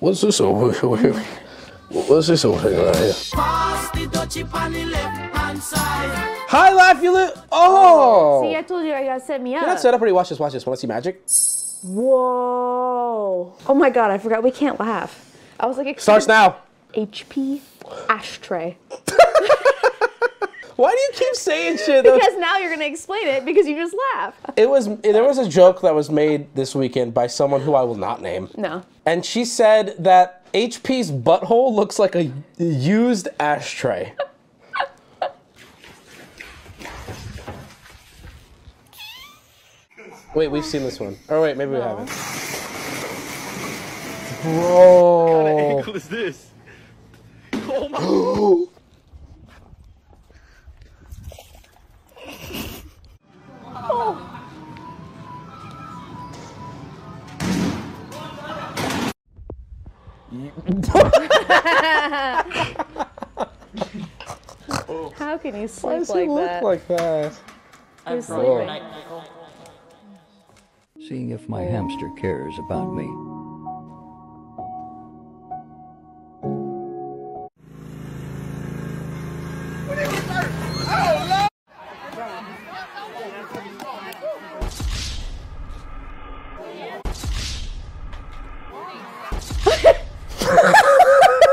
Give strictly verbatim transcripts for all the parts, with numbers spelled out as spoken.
What's this over here? What's this over here? Right here? Pass the dutchie on the left hand side. Hi, Laugh-ulate. Oh! See, I told you, I gotta set me up. You're not set up already. Watch this, watch this. Wanna see magic? Whoa. Oh my god, I forgot we can't laugh. I was like, starts now. H P ashtray. Why do you keep saying shit? Because now you're gonna explain it because you just laugh. It was there was a joke that was made this weekend by someone who I will not name. No. And she said that H P's butthole looks like a used ashtray. Wait, we've seen this one. Oh wait, maybe no. we haven't. Bro. What kind of ankle is this? Oh my. How can you sleep Why does like he that? Look like that? I'm sleeping. Seeing if my hamster cares about me.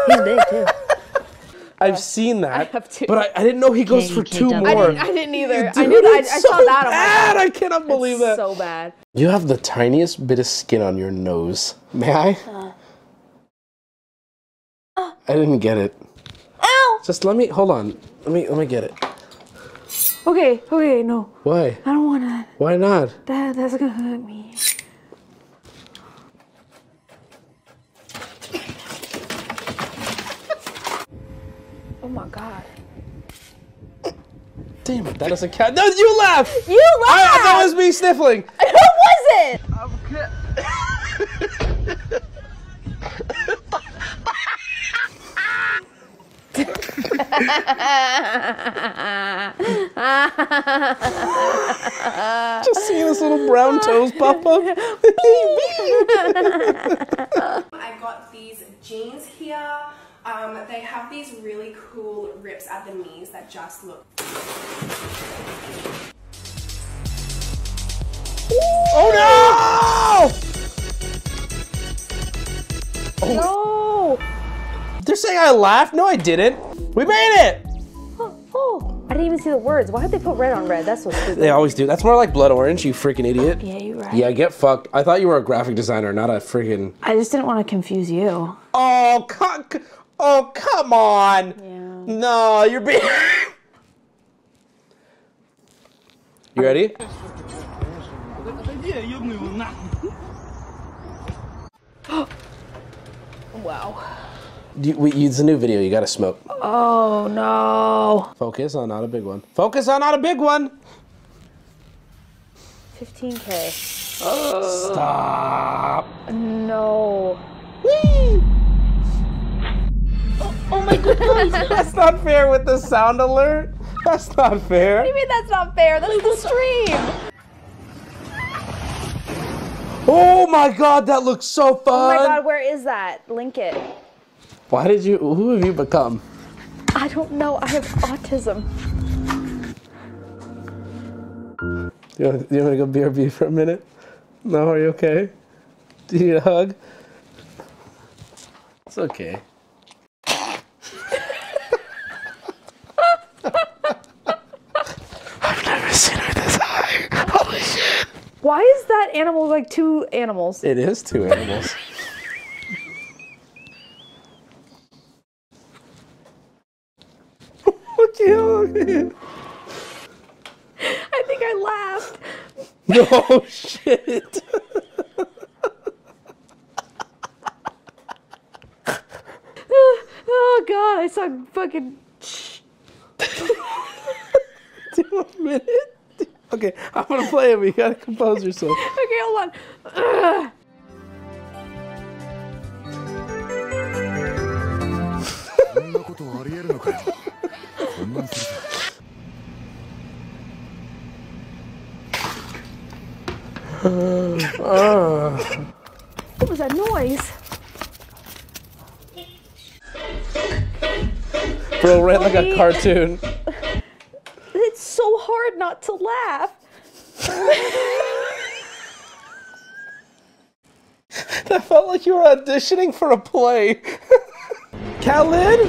He's big too. I've seen that, I have two. But I, I didn't know he goes for two more. I didn't, I didn't either. Dude, I, knew, I, I so saw that. Bad. On my I cannot believe it's that. So bad. You have the tiniest bit of skin on your nose. May I? Uh, uh, I didn't get it. Ow! Just let me hold on. Let me let me get it. Okay. Okay. No. Why? I don't want to. Why not? That that's gonna hurt me. Oh my god. Damn it, that doesn't count. No, you laugh! You laugh! I, that was me sniffling! Who was it? I'm just seeing this little brown toes pop up. I got these jeans here. Um, they have these really cool rips at the knees that just look. Ooh. Oh no! Oh. No! They're saying I laughed? No, I didn't. We made it! Oh, oh. I didn't even see the words. Why did they put red on red? That's so stupid. They always do. That's more like blood orange, you freaking idiot. Yeah, you're right. Yeah, get fucked. I thought you were a graphic designer, not a freaking. I just didn't want to confuse you. Oh, cuck. Oh, come on. Yeah. No, you're being. You ready? Wow. You, we, it's a new video. You gotta smoke. Oh, no. Focus on not a big one. Focus on not a big one. fifteen K. Oh. Stop. No. Whee! Oh my goodness. That's not fair with the sound alert. That's not fair. What do you mean that's not fair? That's the stream. Oh my god, that looks so fun. Oh my god, where is that? Link it. Why did you, who have you become? I don't know, I have autism. You want, you want to go B R B for a minute? No, are you okay? Do you need a hug? It's okay. Why is that animal like two animals? It is two animals. Look at him. I think I laughed. No shit. oh, oh god, I saw fucking. Two minutes. Okay, I'm gonna play it, but you gotta compose yourself. Okay, hold on. Ugh. uh, uh. What was that noise? Bro ran like a cartoon. It's so hard not to laugh. That felt like you were auditioning for a play. Khalid?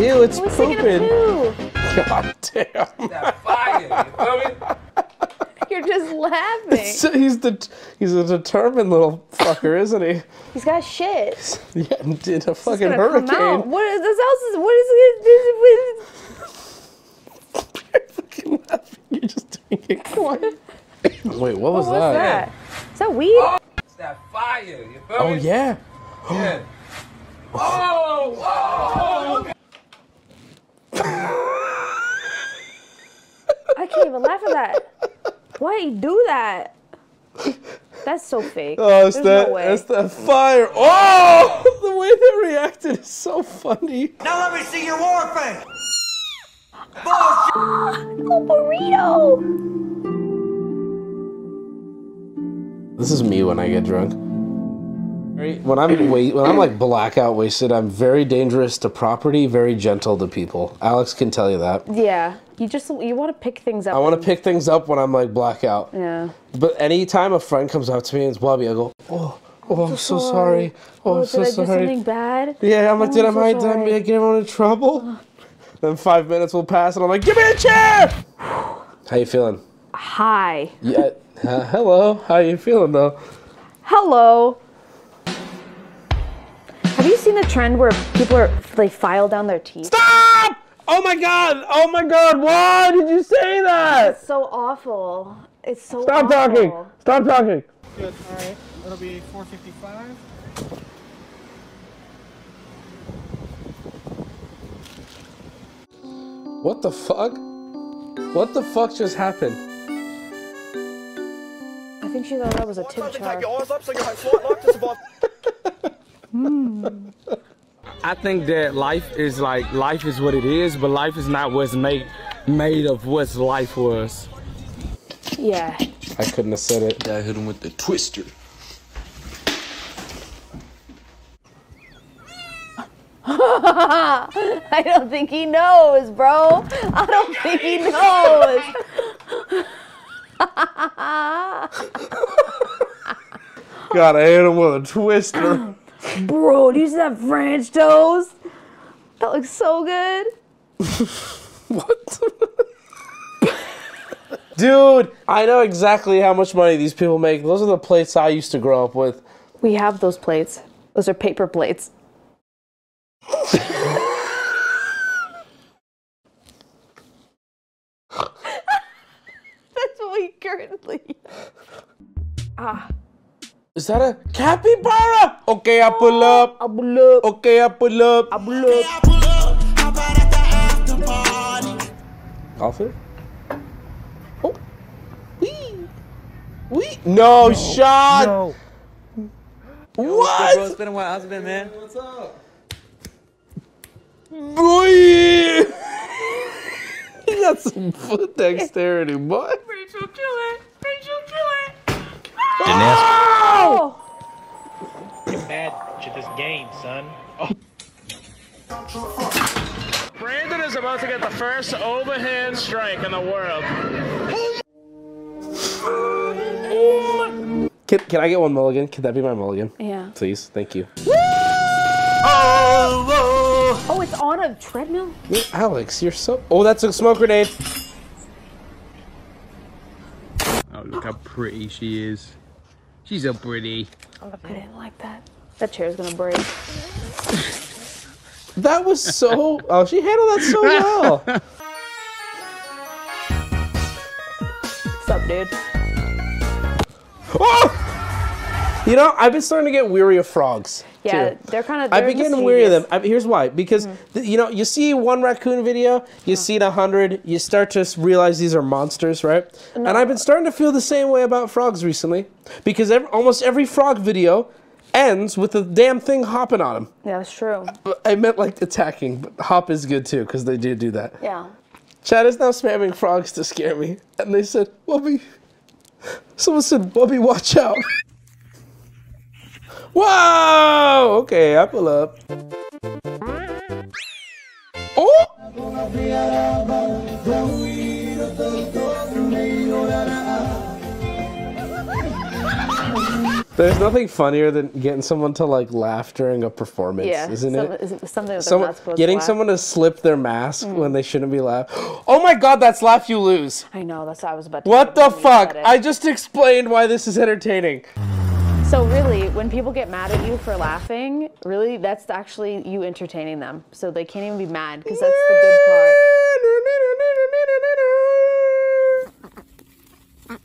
Ew, it's pooping. Poo. God damn. That fire, you feel me? You're just laughing. He's the he's a determined little fucker, isn't he? He's got shit. Yeah, did a fucking gonna hurricane. Come out. What is this house? Is, what is this? You're fucking laughing. You're just doing it quiet. Wait, what was what that? Was that? Yeah. Is that weed? Oh, it's that fire. You feel oh me? Yeah. Yeah. Oh. Oh. oh. I can't even laugh at that. Why do you do that? That's so fake. Oh, it's that, no it's that fire. Oh! The way they reacted is so funny. Now let me see your war face. Bullshit! Oh, burrito! This is me when I get drunk. When I'm, wait, when I'm like blackout wasted, I'm very dangerous to property, very gentle to people. Alex can tell you that. Yeah. You just you want to pick things up. I want to pick things up when I'm like blackout. Yeah. But anytime a friend comes up to me and it's Bobby, I go, oh, oh, I'm so sorry. Oh, I'm so sorry. Oh, did I do something bad? Yeah, I'm like, did I might did I get everyone in trouble? Then five minutes will pass, and I'm like, give me a chair. How you feeling? Hi. Yeah. Uh, hello. How you feeling though? Hello. Have you seen the trend where people are they file down their teeth? Stop! Oh my god! Oh my god! Why did you say that? It's so awful. It's so Stop awful. talking! Stop talking! Good. All right. It'll be four fifty-five. What the fuck? What the fuck just happened? I think she thought that was a tip jar. Mm. I think that life is like life is what it is, but life is not what's made made of what's life was. Yeah. I couldn't have said it. I hit him with the twister. I don't think he knows, bro. I don't think he knows. God, I hit him with a twister. Bro, do you see that French toast? That looks so good. What? Dude, I know exactly how much money these people make. Those are the plates I used to grow up with. We have those plates. Those are paper plates. That's what we currently have. Ah. Is that a capybara? Okay, I pull up. I pull up. Okay, I pull up. I pull up. I pull up. How about at the after party? Coffee? Oh. Wee. Wee. No, no. shot. No. What? Yo, it's been a while. How's it been, man? Hey, what's up? Boy. You got some foot dexterity, boy. Rachel, kill it. Rachel, kill it. Oh! Oh. Get mad at this game, son. Oh. Brandon is about to get the first overhand strike in the world. Oh. Can, can I get one mulligan? Can that be my mulligan? Yeah. Please, thank you. Woo! Oh, oh, it's on a treadmill? Yeah, Alex, you're so... Oh, that's a smoke grenade. Oh, look how pretty she is. She's so pretty. I didn't like that. That chair's gonna break. That was so... Oh, she handled that so well. What's up, dude? Oh! You know, I've been starting to get weary of frogs. Yeah, too. They're kind of... I've been getting weary of them. I, here's why. Because, mm-hmm. the, you know, you see one raccoon video, you oh. see a hundred, you start to realize these are monsters, right? No. And I've been starting to feel the same way about frogs recently. Because every, almost every frog video ends with the damn thing hopping on them. Yeah, that's true. I, I meant, like, attacking. But hop is good, too, because they do do that. Yeah. Chad is now spamming frogs to scare me. And they said, Wubby... Someone said, Wubby, watch out. Whoa! Okay, I pull up. There's nothing funnier than getting someone to like laugh during a performance, yeah, isn't some, it? Isn't something that someone, not getting to someone to slip their mask mm. when they shouldn't be laughing. Oh my God, that's laugh you lose. I know, that's what I was about to What the fuck? I just explained why this is entertaining. So really, when people get mad at you for laughing, really, that's actually you entertaining them. So they can't even be mad because that's the good part.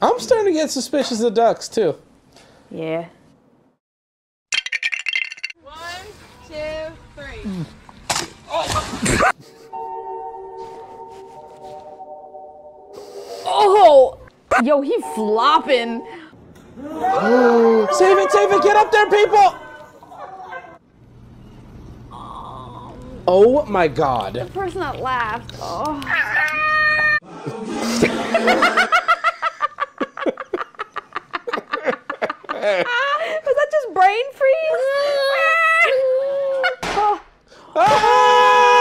I'm starting to get suspicious of ducks, too. Yeah. One, two, three. Mm. Oh. Oh! Yo, he flopping. Save it, save it, get up there, people! Oh my God. The person that laughed. Oh. Was that just brain freeze? Oh. Ah!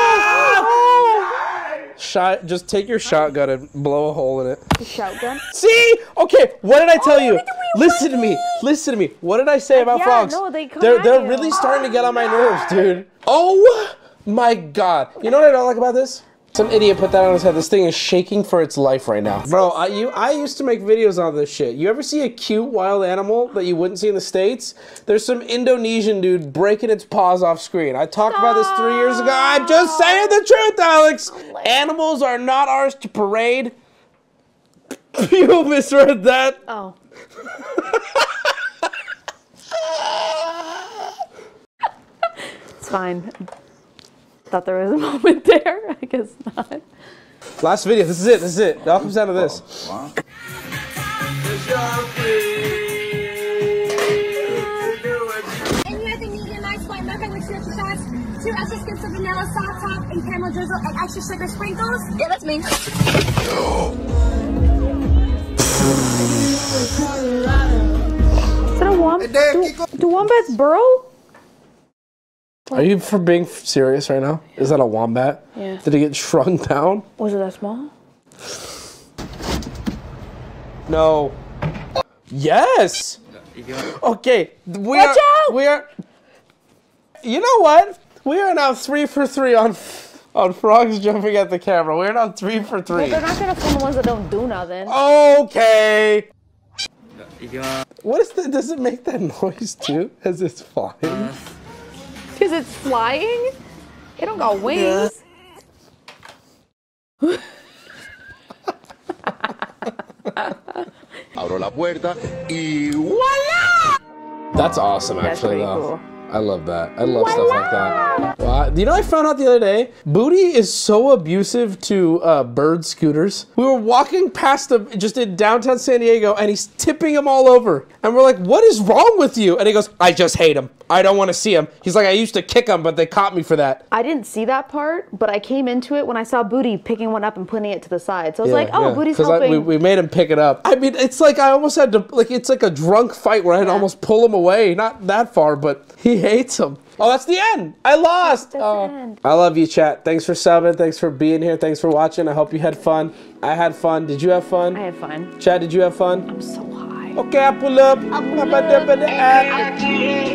Shot, just take your shotgun and blow a hole in it. The shotgun? See? Okay, what did I tell oh, you? Listen to me. Listen to me. What did I say about yeah, frogs? No, they come they're they're you. really starting to get on my nerves, dude. Oh my God. You know what I don't like about this? Some idiot put that on his head. This thing is shaking for its life right now. Bro, I, you, I used to make videos on this shit. You ever see a cute wild animal that you wouldn't see in the States? There's some Indonesian dude breaking its paws off screen. I talked about this three years ago. I'm just saying the truth, Alex. Animals are not ours to parade. You misread that. Oh. It's fine. Thought there was a moment there. I guess not. Last video. This is it. This is it. It all comes down to this. Oh, wow. Any other medium ice white muffin with extra sauce, two extra scoops of vanilla soft top and caramel drizzle, and extra sugar sprinkles. Yeah, that's me. Is that a wombat? Do, do wombats burrow? What? Are you for being serious right now? Yeah. Is that a wombat? Yeah. Did it get shrunk down? Was it that small? No. Yes! Okay, we Watch are- out! We are- You know what? We are now three for three on on frogs jumping at the camera. We're now three for three. Well, they're not gonna film the ones that don't do nothing. Okay! What is the- does it make that noise too as it's flying? Because it's flying? It don't got wings. Abro la puerta y voila! That's awesome, actually, though. Cool. I love that. I love voila! Stuff like that. Wow. You know, I found out the other day, Booty is so abusive to uh, bird scooters. We were walking past them just in downtown San Diego, and he's tipping them all over. And we're like, what is wrong with you? And he goes, I just hate him. I don't want to see him. He's like, I used to kick him, but they caught me for that. I didn't see that part, but I came into it when I saw Booty picking one up and putting it to the side. So I was yeah, like, oh, yeah. Booty's helping. I, we, we made him pick it up. I mean, it's like I almost had to, like, it's like a drunk fight where I had yeah. to almost pull him away. Not that far, but he hates him. Oh, that's the end. I lost. That's oh. the end. I love you, chat. Thanks for subbing. Thanks for being here. Thanks for watching. I hope you had fun. I had fun. Did you have fun? I had fun. Chat, did you have fun? I'm so high. Okay, I pull up. I pull up.